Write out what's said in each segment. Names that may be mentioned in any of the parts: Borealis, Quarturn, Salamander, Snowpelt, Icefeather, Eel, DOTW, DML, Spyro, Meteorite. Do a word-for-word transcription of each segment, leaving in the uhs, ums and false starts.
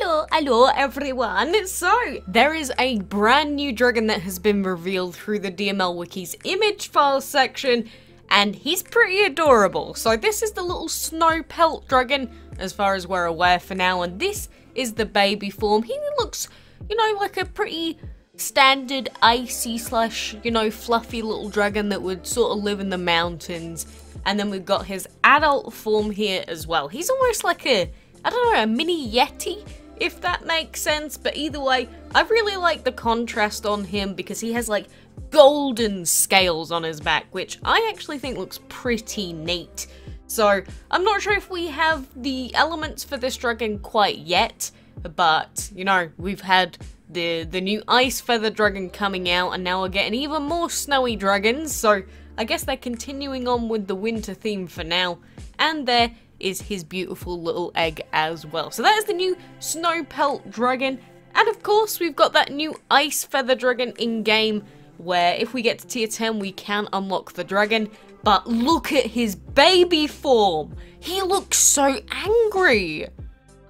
Hello, hello everyone! So, there is a brand new dragon that has been revealed through the D M L Wiki's image file section, and he's pretty adorable. So this is the little Snowpelt dragon, as far as we're aware for now, and this is the baby form. He looks, you know, like a pretty standard icy slash, you know, fluffy little dragon that would sort of live in the mountains. And then we've got his adult form here as well. He's almost like a, I don't know, a mini yeti, if that makes sense. But either way, I really like the contrast on him because he has like golden scales on his back, which I actually think looks pretty neat. So I'm not sure if we have the elements for this dragon quite yet, but you know, we've had the the new Icefeather dragon coming out, and now we're getting even more snowy dragons. So I guess they're continuing on with the winter theme for now, and they're is his beautiful little egg as well. So that is the new Snowpelt dragon, and of course we've got that new Icefeather dragon in game, where if we get to tier ten we can unlock the dragon. But look at his baby form, he looks so angry.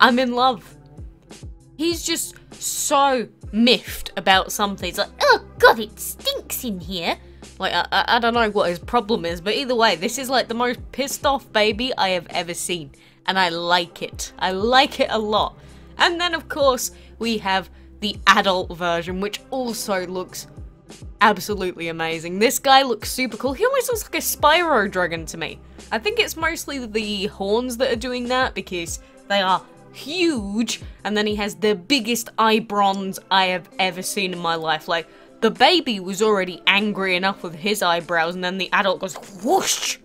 I'm in love. He's just so miffed about something. It's like, oh god, it stinks in here. Like, I, I, I don't know what his problem is, but either way, this is like the most pissed off baby I have ever seen. And I like it. I like it a lot. And then, of course, we have the adult version, which also looks absolutely amazing. This guy looks super cool. He almost looks like a Spyro dragon to me. I think it's mostly the horns that are doing that because they are huge. And then he has the biggest eye bronze I have ever seen in my life. Like, the baby was already angry enough with his eyebrows, and then the adult goes whoosh.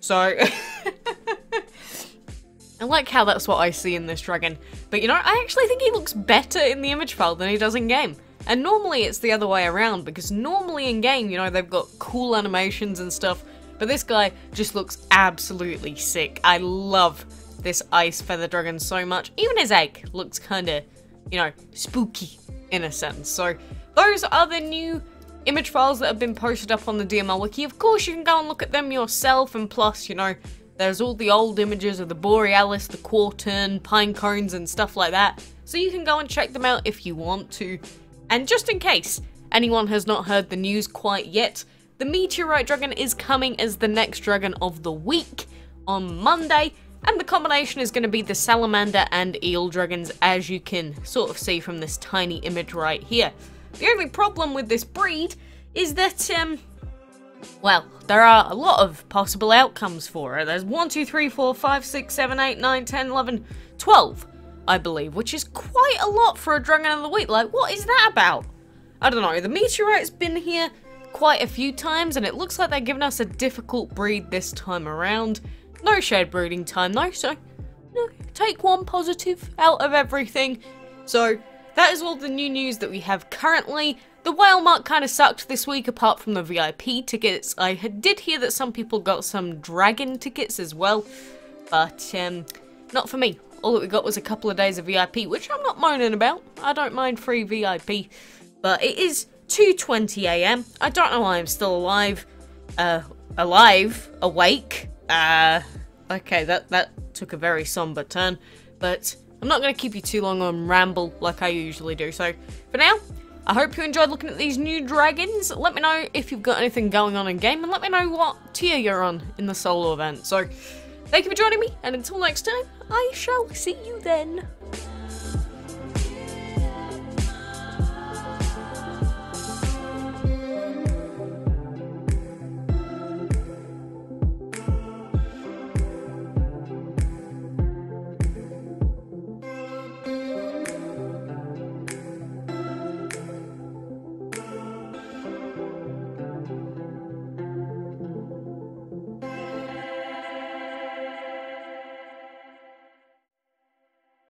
So, I like how that's what I see in this dragon. But you know, I actually think he looks better in the image file than he does in game. And normally it's the other way around, because normally in game, you know, they've got cool animations and stuff. But this guy just looks absolutely sick. I love this Icefeather dragon so much. Even his egg looks kind of, you know, spooky in a sense. So, those are the new image files that have been posted up on the D M L Wiki. Of course, you can go and look at them yourself, and plus, you know, there's all the old images of the Borealis, the Quarturn, pine cones, and stuff like that. So you can go and check them out if you want to. And just in case anyone has not heard the news quite yet, the Meteorite dragon is coming as the next dragon of the week on Monday, and the combination is going to be the Salamander and Eel dragons, as you can sort of see from this tiny image right here. The only problem with this breed is that, um, well, there are a lot of possible outcomes for it. There's one, two, three, four, five, six, seven, eight, nine, ten, eleven, twelve, I believe, which is quite a lot for a Dragon of the Week. Like, what is that about? I don't know. The Meteorite's been here quite a few times, and it looks like they're giving us a difficult breed this time around. No shared breeding time, though, so, you know, take one positive out of everything. So, that is all the new news that we have currently. The whale mark kind of sucked this week, apart from the V I P tickets. I did hear that some people got some dragon tickets as well, but um, not for me. All that we got was a couple of days of V I P, which I'm not moaning about. I don't mind free V I P, but it is two twenty a m I don't know why I'm still alive. Uh, alive? Awake? Uh, okay, that, that took a very somber turn, but I'm not going to keep you too long on ramble like I usually do. So for now, I hope you enjoyed looking at these new dragons. Let me know if you've got anything going on in game, and let me know what tier you're on in the solo event. So thank you for joining me, and until next time, I shall see you then.